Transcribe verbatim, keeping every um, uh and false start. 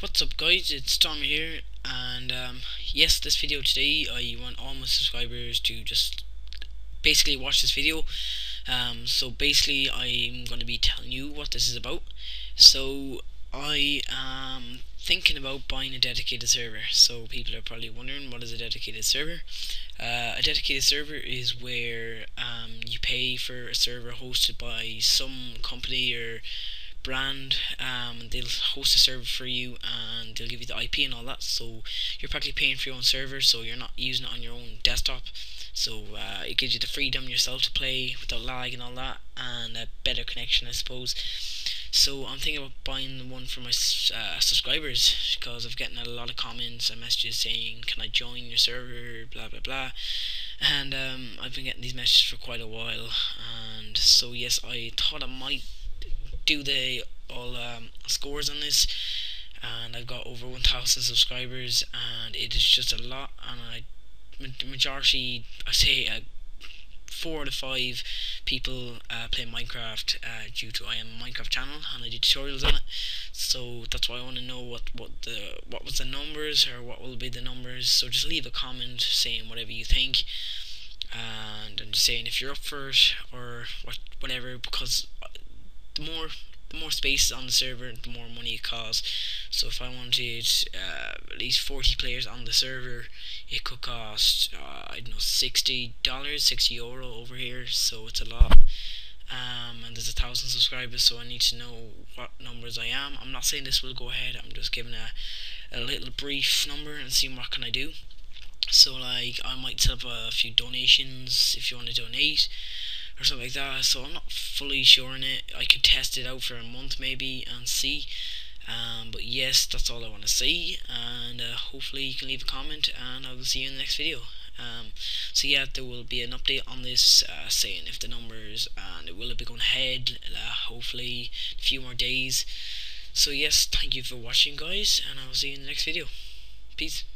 What's up guys, it's Tom here, and um, yes, this video today I want all my subscribers to just basically watch this video. Um, so basically I'm going to be telling you what this is about. So I am thinking about buying a dedicated server. So people are probably wondering, what is a dedicated server? Uh, a dedicated server is where um, you pay for a server hosted by some company or brand. Um, they'll host a server for you and they'll give you the I P and all that, so you're practically paying for your own server, so you're not using it on your own desktop. So uh, it gives you the freedom yourself to play without lag and all that, and a better connection, I suppose. So I'm thinking about buying one for my uh, subscribers, because I've gotten a lot of comments and messages saying, can I join your server, blah blah blah, and um, I've been getting these messages for quite a while. And so yes, I thought I might do the all um, scores on this, and I've got over one thousand subscribers, and it is just a lot. And I, the majority, I say uh, four out of five people uh, play Minecraft uh, due to I am a Minecraft channel and I do tutorials on it. So that's why I want to know what what the what was the numbers, or what will be the numbers. So just leave a comment saying whatever you think, and I'm just saying if you're up for it or what, whatever, because The more, the more space on the server, the more money it costs. So if I wanted uh, at least forty players on the server, it could cost uh, I don't know, sixty dollars, sixty euro over here. So it's a lot. Um, and there's a thousand subscribers, so I need to know what numbers I am. I'm not saying this will go ahead. I'm just giving a a little brief number and seeing what can I do. So like, I might set up a few donations if you want to donate or something like that. So I'm not fully sure on it. I could test it out for a month maybe and see. Um, but yes, that's all I want to see. And uh, hopefully you can leave a comment, and I will see you in the next video. Um, so yeah, there will be an update on this, uh, saying if the numbers, and it will be going ahead uh, hopefully a few more days. So yes, thank you for watching guys, and I will see you in the next video. Peace.